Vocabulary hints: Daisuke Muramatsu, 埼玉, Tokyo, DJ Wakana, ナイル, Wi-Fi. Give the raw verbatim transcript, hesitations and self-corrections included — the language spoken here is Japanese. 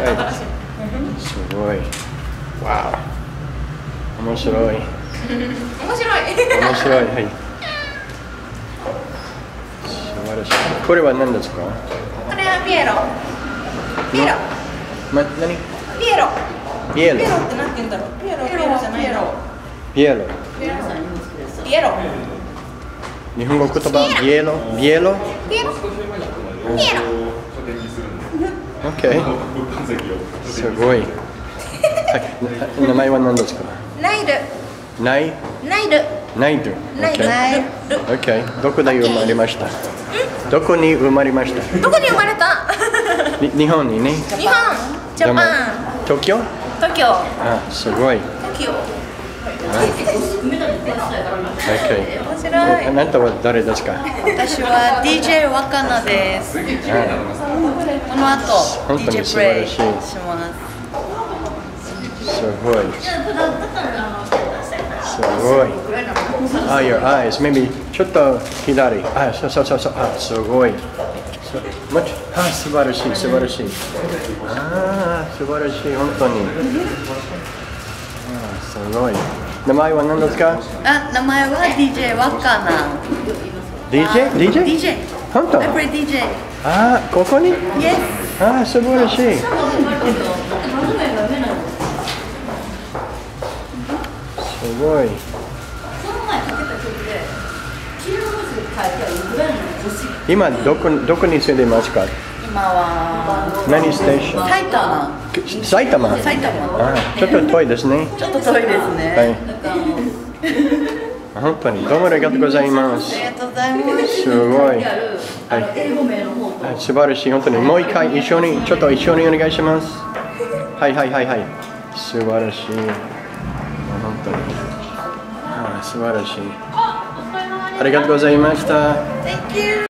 すごい。わお。面白い。面白い。面白い。はい。素晴らしい。これは何ですか？これはピエロ。ピエロ。ま、何？ピエロ。ピエロ。ピエロって何て言うんだろう。ピエロ。ピエロじゃない。ピエロ。ピエロ。ピエロ。日本語言葉ピエロ。ピエロ。ピエロ。ピエロ。Okay. すごい。名前は何ですか？ナイル。ナイ？ナイル。ナイル。ナイル。Okay. どこで生まれました？どこに生まれました？どこに生まれた？日本にね。日本。ジャパン。東京？東京。あ、すごい。東京。Okay. 面白い。あなたは誰ですか？私は ディージェー 若菜です。この後、ディージェー プレイします。すごい。すごい。あ、your eyes。maybe ちょっと左。あ、そうそうそうそう。あ、すごい。あ、素晴らしい、素晴らしい。あ、素晴らしい、本当に。あ、すごい。名前は何ですか？あ、名前は ディージェー 若菜。ディージェー？ ディージェー？ 本当？ああ、ここに？ああ、素晴らしい。すごい。今どこ、どこに住んでますか？今は何ステーション？埼玉。埼玉。埼玉。ああ、ちょっと遠いですね。ちょっと遠いですね。はい。本当にどうもありがとうございます。ありがとうございます。すごい。はい。素晴らしい。本当にもう一回一緒にちょっと一緒にお願いします。はいはいはいはい。素晴らしい。本当に。ああ、素晴らしい。ありがとうございました。